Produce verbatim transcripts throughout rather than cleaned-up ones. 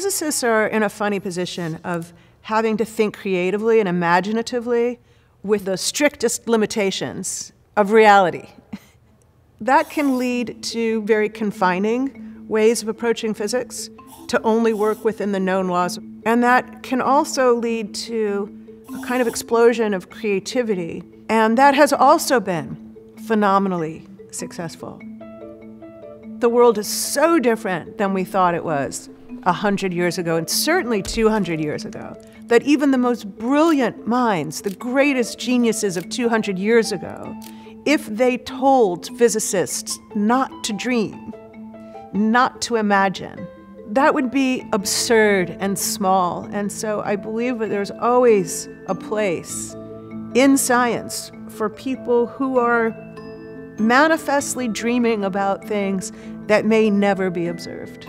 physicists are in a funny position of having to think creatively and imaginatively with the strictest limitations of reality. That can lead to very confining ways of approaching physics, to only work within the known laws. And that can also lead to a kind of explosion of creativity. And that has also been phenomenally successful. The world is so different than we thought it was one hundred years ago, and certainly two hundred years ago, that even the most brilliant minds, the greatest geniuses of two hundred years ago, if they told physicists not to dream, not to imagine, that would be absurd and small. And so I believe that there's always a place in science for people who are manifestly dreaming about things that may never be observed.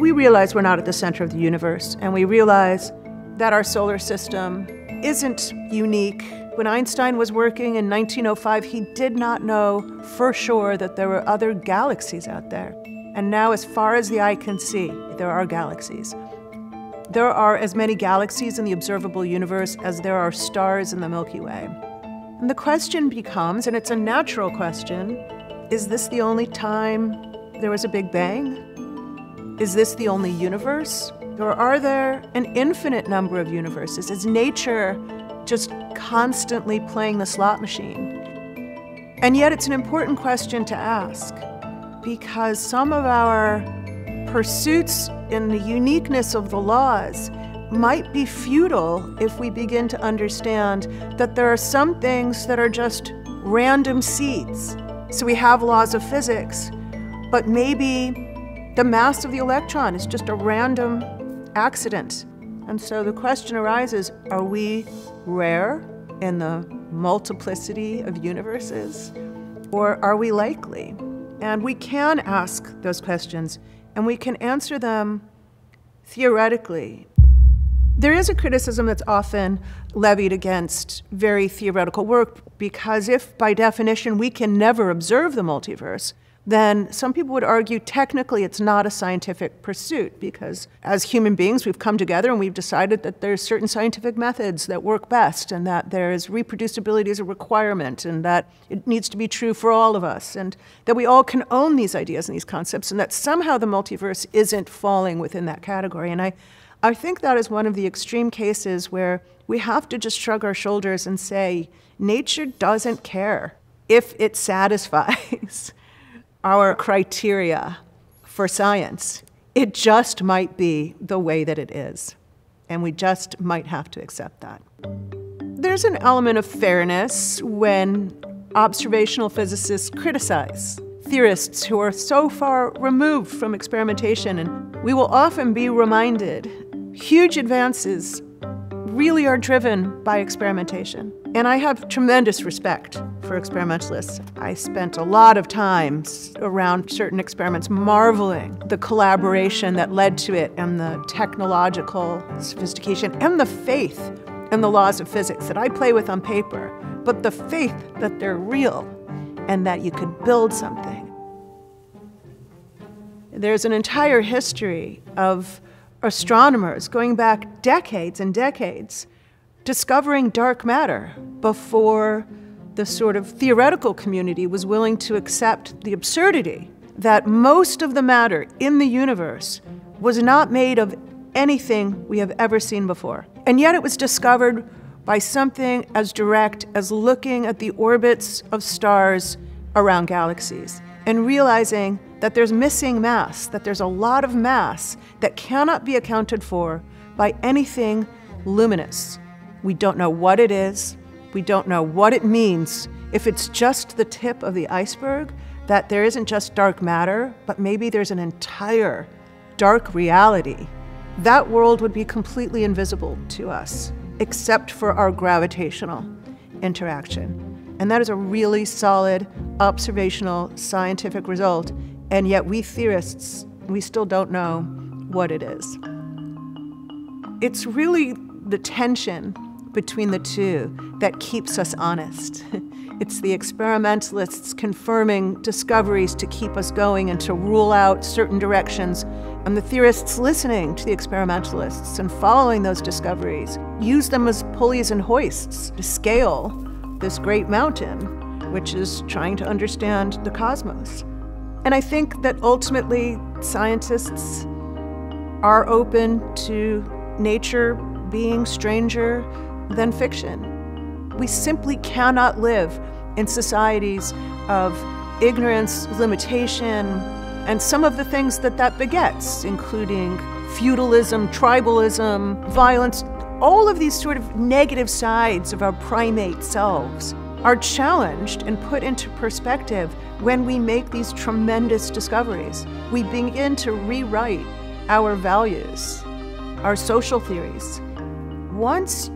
We realize we're not at the center of the universe, and we realize that our solar system isn't unique. When Einstein was working in nineteen oh five, he did not know for sure that there were other galaxies out there. And now, as far as the eye can see, there are galaxies. There are as many galaxies in the observable universe as there are stars in the Milky Way. And the question becomes, and it's a natural question, is this the only time there was a Big Bang? Is this the only universe? Or are there an infinite number of universes? Is nature just constantly playing the slot machine? And yet it's an important question to ask, because some of our pursuits in the uniqueness of the laws might be futile if we begin to understand that there are some things that are just random seeds. So we have laws of physics, but maybe the mass of the electron is just a random accident. And so the question arises, are we rare in the multiplicity of universes, or are we likely? And we can ask those questions, and we can answer them theoretically. There is a criticism that's often levied against very theoretical work, because if by definition we can never observe the multiverse, then some people would argue technically it's not a scientific pursuit, because as human beings we've come together and we've decided that there's certain scientific methods that work best, and that there is reproducibility as a requirement, and that it needs to be true for all of us, and that we all can own these ideas and these concepts, and that somehow the multiverse isn't falling within that category. And I, I think that is one of the extreme cases where we have to just shrug our shoulders and say, nature doesn't care if it satisfies our criteria for science. It just might be the way that it is, and we just might have to accept that. There's an element of fairness when observational physicists criticize theorists who are so far removed from experimentation, and we will often be reminded huge advances really are driven by experimentation. And I have tremendous respect for experimentalists. I spent a lot of time around certain experiments marveling at the collaboration that led to it, and the technological sophistication, and the faith in the laws of physics that I play with on paper, but the faith that they're real and that you could build something. There's an entire history of astronomers going back decades and decades discovering dark matter before the sort of theoretical community was willing to accept the absurdity that most of the matter in the universe was not made of anything we have ever seen before. And yet it was discovered by something as direct as looking at the orbits of stars around galaxies and realizing that there's missing mass, that there's a lot of mass that cannot be accounted for by anything luminous. We don't know what it is. We don't know what it means. If it's just the tip of the iceberg, that there isn't just dark matter, but maybe there's an entire dark reality, that world would be completely invisible to us, except for our gravitational interaction. And that is a really solid observational scientific result. And yet we theorists, we still don't know what it is. It's really the tension between the two that keeps us honest. It's the experimentalists confirming discoveries to keep us going and to rule out certain directions And the theorists listening to the experimentalists and following those discoveries used them as pulleys and hoists to scale this great mountain, which is trying to understand the cosmos. And I think that ultimately scientists are open to nature being stranger than fiction. We simply cannot live in societies of ignorance, limitation, and some of the things that that begets, including feudalism, tribalism, violence. All of these sort of negative sides of our primate selves are challenged and put into perspective when we make these tremendous discoveries. We begin to rewrite our values, our social theories. Once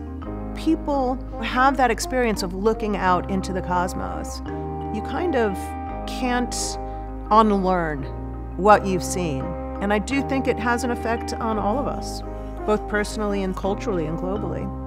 people have that experience of looking out into the cosmos, you kind of can't unlearn what you've seen. And I do think it has an effect on all of us, both personally and culturally and globally.